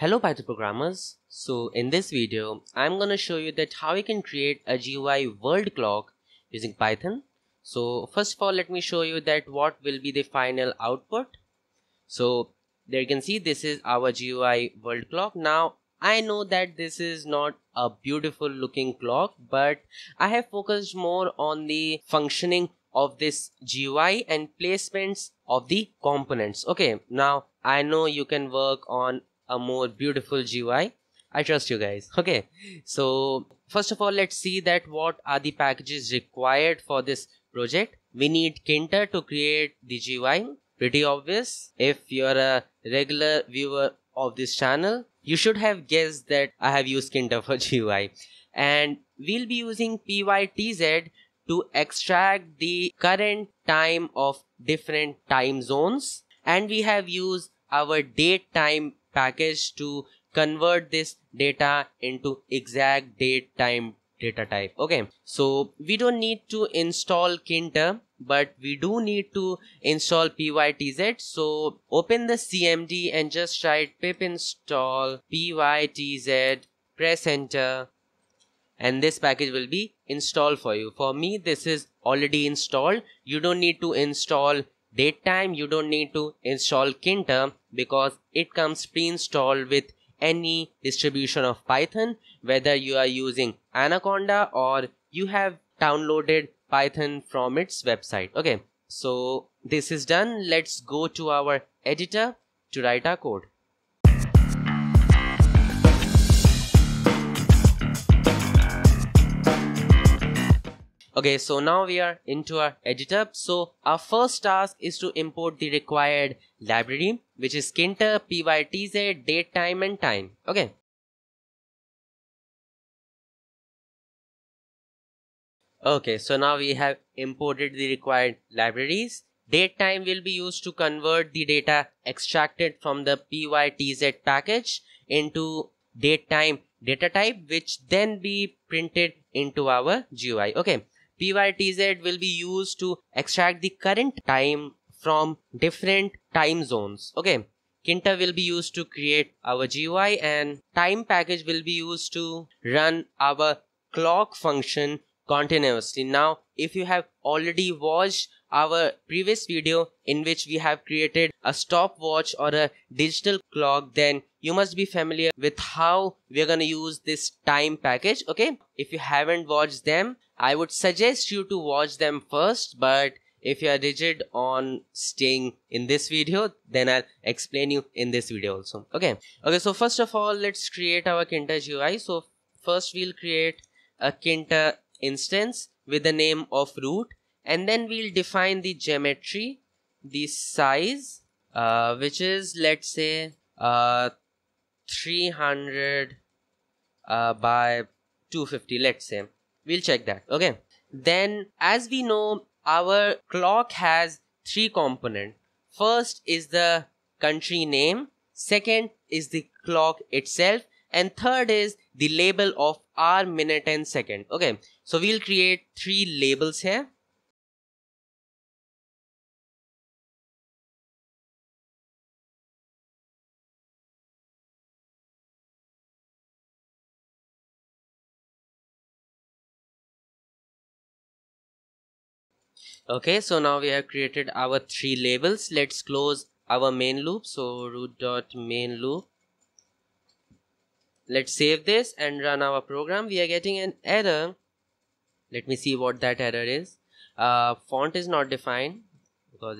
Hello Python programmers. So in this video, I'm gonna show you that how you can create a GUI world clock using Python. So first of all, let me show you that what will be the final output. So there you can see this is our GUI world clock. Now I know that this is not a beautiful looking clock, but I have focused more on the functioning of this GUI and placements of the components. Okay, now I know you can work on a more beautiful GUI. I trust you guys. Okay, so first of all, let's see that what are the packages required for this project. We need Kinta to create the GUI. Pretty obvious. If you're a regular viewer of this channel, you should have guessed that I have used Kinta for GUI. And we'll be using pytz to extract the current time of different time zones. And we have used our datetime package to convert this data into exact date time data type. Okay, so we don't need to install Kinta, but we do need to install pytz. So open the CMD and just write pip install pytz, press enter, and this package will be installed for you. For me, this is already installed. You don't need to install datetime, you don't need to install Kinta because it comes pre-installed with any distribution of Python, whether you are using Anaconda or you have downloaded Python from its website. Okay, so this is done. Let's go to our editor to write our code. Okay, so now we are into our editor. So our first task is to import the required library, which is Kinta, pytz, datetime and time. Okay. Okay, so now we have imported the required libraries. Datetime will be used to convert the data extracted from the pytz package into datetime data type, which then be printed into our GUI. Okay. pytz will be used to extract the current time from different time zones. Okay, Kinta will be used to create our GUI and time package will be used to run our clock function continuously. Now, if you have already watched our previous video in which we have created a stopwatch or a digital clock, then you must be familiar with how we are going to use this time package. Okay, if you haven't watched them, I would suggest you to watch them first, but if you are rigid on staying in this video, then I'll explain you in this video also. Okay, so first of all, let's create our Kinta GUI. So first we'll create a Kinta instance with the name of root, and then we'll define the geometry, the size, which is, let's say, 300 by 250, let's say. We'll check that. Okay, then as we know, our clock has three components. First is the country name, second is the clock itself, and third is the label of hour, minute and second. Okay, so we'll create three labels here. Okay, so now we have created our three labels. Let's close our main loop. So root.main loop. Let's save this and run our program. We are getting an error. Let me see what that error is. Font is not defined because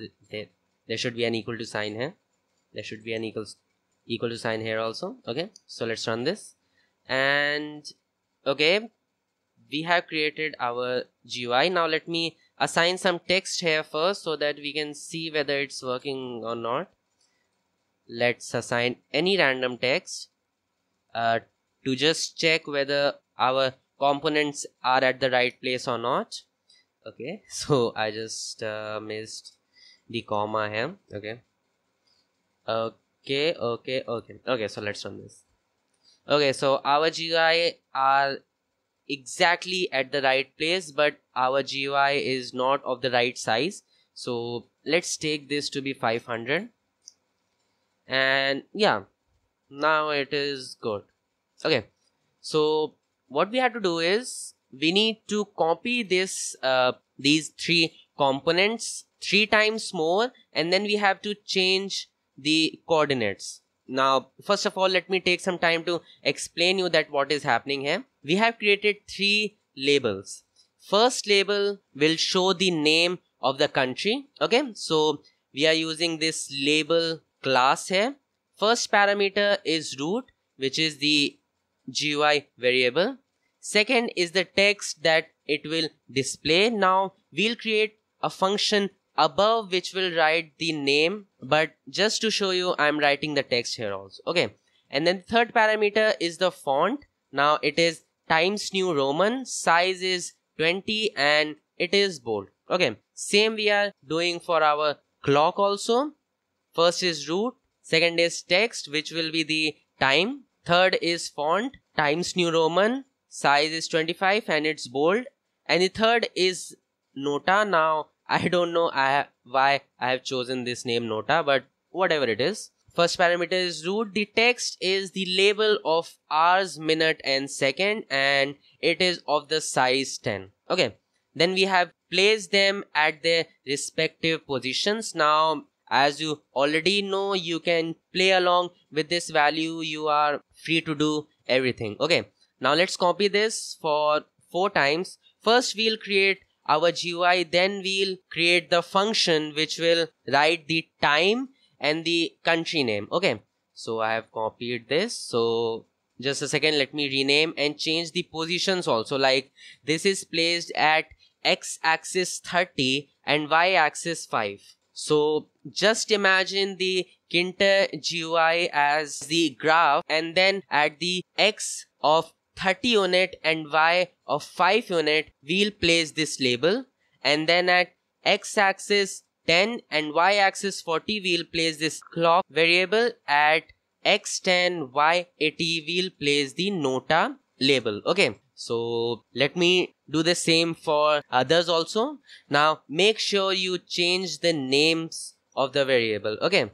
there should be an equal to sign here. There should be an equal to sign here also. Okay, so let's run this. And okay, we have created our GUI. Now let me assign some text here first so that we can see whether it's working or not. Let's assign any random text to just check whether our components are at the right place or not. Okay, so I just missed the comma here. Okay, so let's run this. Okay, so our GUI are exactly at the right place, but our GUI is not of the right size. So let's take this to be 500, and yeah, Now it is good. Okay, so what we have to do is we need to copy this these three components 3 times more, and then we have to change the coordinates. Now first of all, let me take some time to explain you that what is happening here. We have created 3 labels. First label will show the name of the country. Okay, so we are using this label class here. First parameter is root, which is the GUI variable. Second is the text that it will display. Now we'll create a function above which will write the name, but just to show you I'm writing the text here also. Okay, and then the third parameter is the font. Now it is Times New Roman, size is 20 and it is bold. Okay, same we are doing for our clock also. First is root, second is text which will be the time, third is font Times New Roman, size is 25 and it's bold, and the third is Nota. Now I don't know why I have chosen this name Nota, but whatever it is. First parameter is root. The text is the label of hours, minute and second, and it is of the size 10. Okay, then we have placed them at their respective positions. Now as you already know, you can play along with this value. You are free to do everything. Okay, now let's copy this for 4 times. First we'll create our GUI, then we'll create the function which will write the time and the country name. Okay, so I have copied this. So just a second, let me rename and change the positions also. Like this is placed at x-axis 30 and y-axis 5. So just imagine the Kinta GUI as the graph, and then at the x of 30 unit and y of 5 unit we'll place this label, and then at x-axis 10 and y-axis 40 we'll place this clock variable, at x10 y80 we'll place the Nota label. Okay, so let me do the same for others also. Now make sure you change the names of the variable. Okay,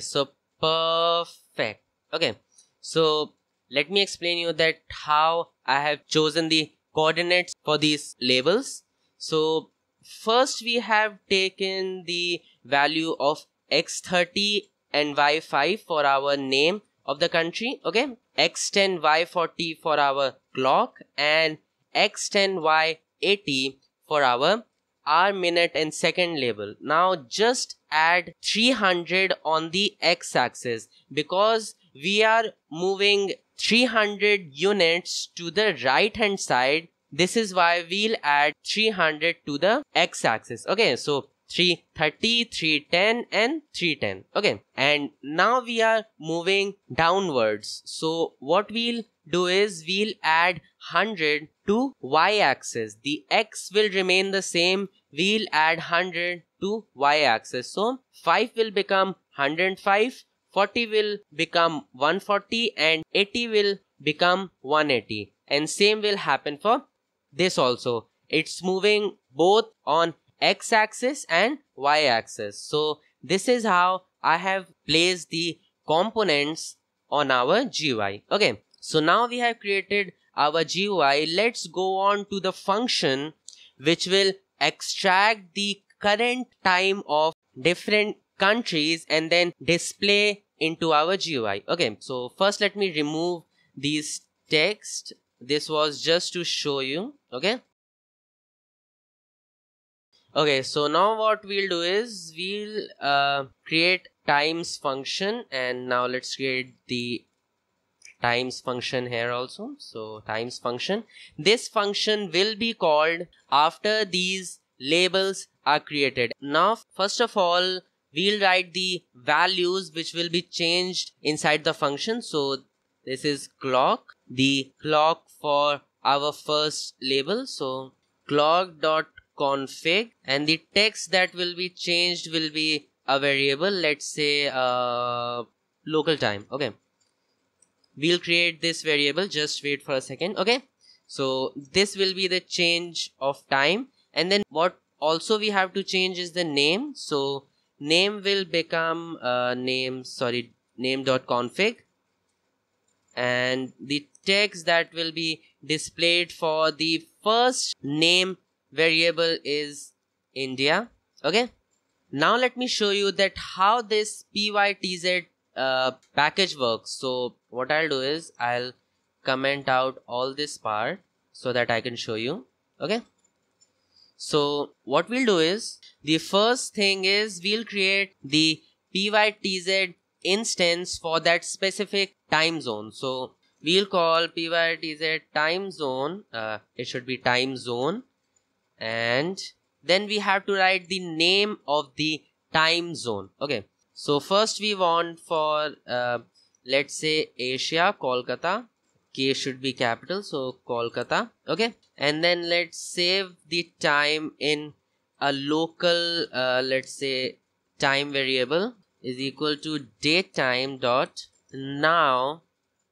so perfect. Okay, so let me explain you that how I have chosen the coordinates for these labels. So first we have taken the value of x30 and y5 for our name of the country. Okay, x10 y40 for our clock, and x10 y80 for our hour, minute and second label. Now just add 300 on the x-axis, because we are moving 300 units to the right hand side. This is why we'll add 300 to the x-axis. Okay, so 330, 310 and 310. Okay, and now we are moving downwards. So what we'll do is we'll add 100 to y-axis. The x will remain the same. We'll add 100 to y-axis. So 5 will become 105, 40 will become 140 and 80 will become 180. And same will happen for this also. It's moving both on x-axis and y-axis. So this is how I have placed the components on our GUI. Okay, so now we have created our GUI. Let's go on to the function which will extract the current time of different countries and then display into our GUI. Okay, so first let me remove these text. This was just to show you. Okay. Okay, so now what we'll do is we'll create times function, and now let's create the times function here also. So times function. This function will be called after these labels are created. Now first of all we'll write the values which will be changed inside the function. So this is clock, the clock for our first label. So clock dot config, and the text that will be changed will be a variable, let's say local time. Okay, we'll create this variable, just wait for a second. Okay, So this will be the change of time. And then what also we have to change is the name. So name will become name.config, and the text that will be displayed for the first name variable is India. Okay, now let me show you that how this pytz package works. So what I'll do is I'll comment out all this part so that I can show you. Okay, so what we'll do is, the first thing is we'll create the pytz instance for that specific time zone. So we'll call pytz time zone, it should be time zone, and then we have to write the name of the time zone. Okay, so first we want for let's say Asia Kolkata, K should be capital, so Kolkata. Okay, and then let's save the time in a local let's say time variable is equal to datetime dot now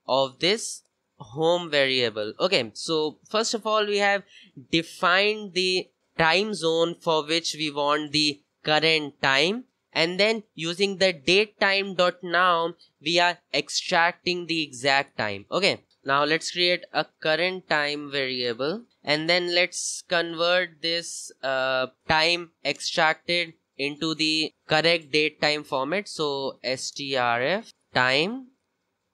of this home variable. Okay, so first of all we have defined the time zone for which we want the current time, and then using the datetime dot now we are extracting the exact time. Okay, now let's create a current time variable, and then let's convert this time extracted into the correct date time format. So strf time,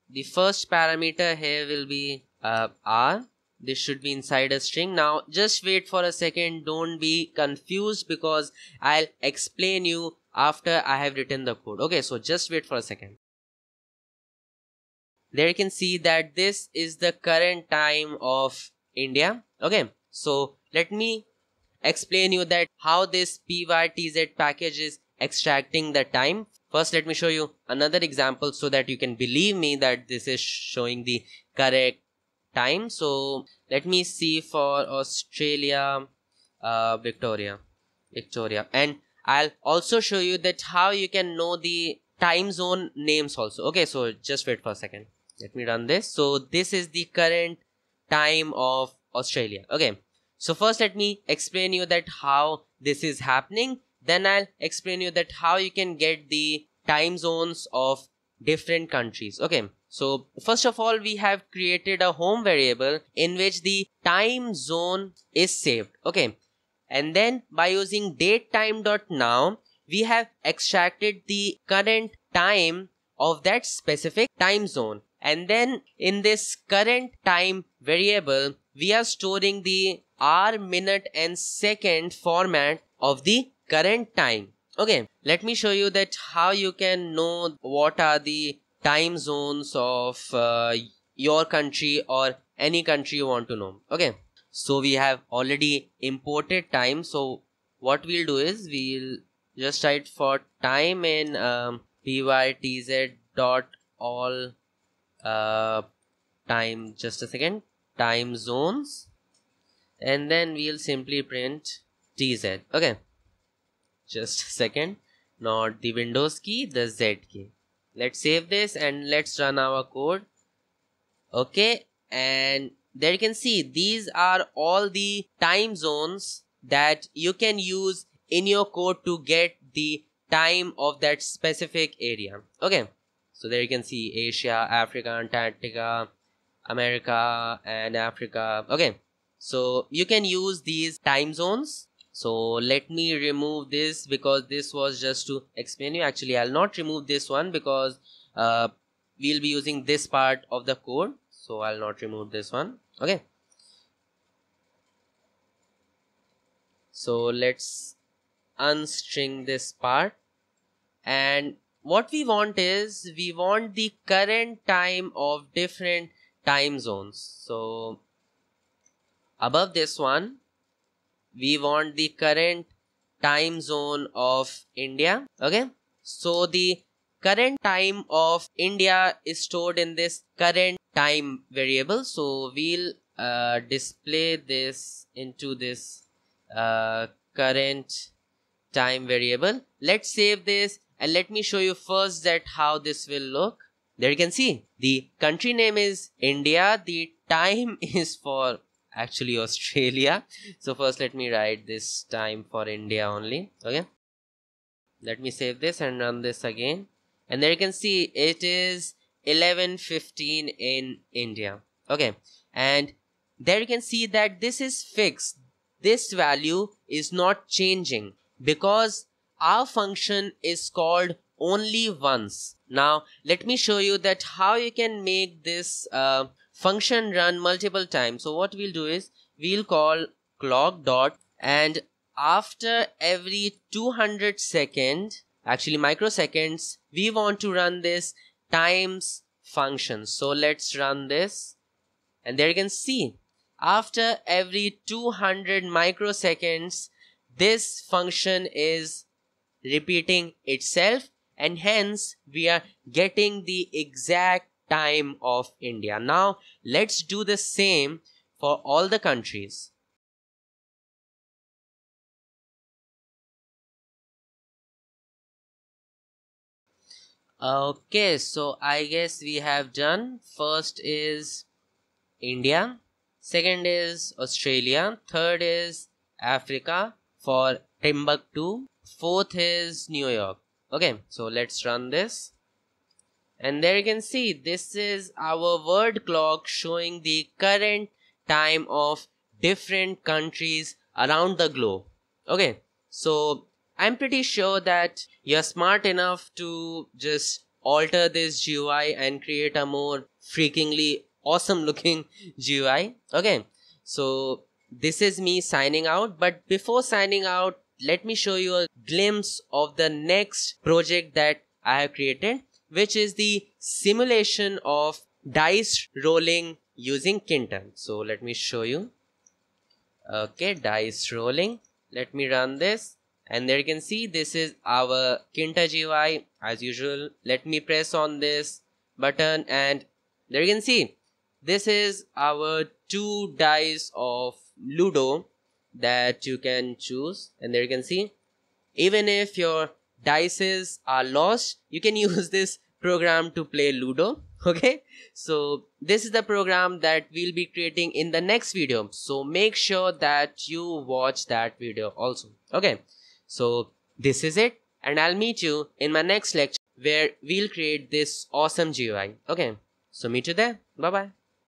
the first parameter here will be r. This should be inside a string. Now just wait for a second, don't be confused, because I'll explain you after I have written the code. Okay, so just wait for a second. There you can see that this is the current time of India. Okay, so let me explain you that how this pytz package is extracting the time. First let me show you another example so that you can believe me that this is showing the correct time. So let me see for Australia Victoria, and I'll also show you that how you can know the time zone names also. Okay, so just wait for a second, let me run this. So this is the current time of Australia. Okay, so first let me explain you that how this is happening, then I'll explain you that how you can get the time zones of different countries. Okay, so first of all we have created a home variable in which the time zone is saved. Okay, and then by using datetime.now we have extracted the current time of that specific time zone, and then in this current time variable we are storing the hour, minute and second format of the current time. Okay, let me show you that how you can know what are the time zones of your country or any country you want to know. Okay, so we have already imported time, so what we'll do is we'll just write for time in pytz dot all time, just a second, time zones, and then we'll simply print tz. Okay, just a second, not the Windows key, the Z key. Let's save this and let's run our code. Okay, and there you can see these are all the time zones that you can use in your code to get the time of that specific area. Okay, so there you can see Asia, Africa, Antarctica, America and Africa. Okay, so you can use these time zones. So let me remove this because this was just to explain you. Actually, I'll not remove this one because we'll be using this part of the code. So I'll not remove this one. Okay. So let's unstring this part. And what we want is we want the current time of different time zones. So above this one, we want the current time zone of India. Okay, so the current time of India is stored in this current time variable. So we'll display this into this current time variable. Let's save this and let me show you first that how this will look. There you can see the country name is India, the time is for actually Australia. So first let me write this time for India only. Okay, let me save this and run this again, and there you can see it is 11:15 in India. Okay, and there you can see that this is fixed. This value is not changing because our function is called only once. Now let me show you that how you can make this function run multiple times. So what we'll do is we'll call clock dot, and after every 200 seconds, actually microseconds, we want to run this times function. So let's run this, and there you can see after every 200 microseconds this function is repeating itself, and hence we are getting the exact time of India. Now let's do the same for all the countries. Okay, so I guess we have done. First is India, second is Australia, third is Africa for Timbuktu, fourth is New York. Okay, so let's run this, and there you can see this is our word clock showing the current time of different countries around the globe. Okay, so I'm pretty sure that you're smart enough to just alter this GUI and create a more freakingly awesome looking GUI. Okay, so this is me signing out, but before signing out, let me show you a glimpse of the next project that I have created, which is the simulation of dice rolling using Kinta. So let me show you. Okay, dice rolling. Let me run this, and there you can see this is our Kinta GUI as usual. Let me press on this button, and there you can see this is our 2 dice of Ludo that you can choose, and there you can see even if your dices are lost, you can use this program to play Ludo. Okay, so this is the program that we'll be creating in the next video, so make sure that you watch that video also. Okay, so this is it, and I'll meet you in my next lecture where we'll create this awesome GUI. Okay, so meet you there. Bye bye.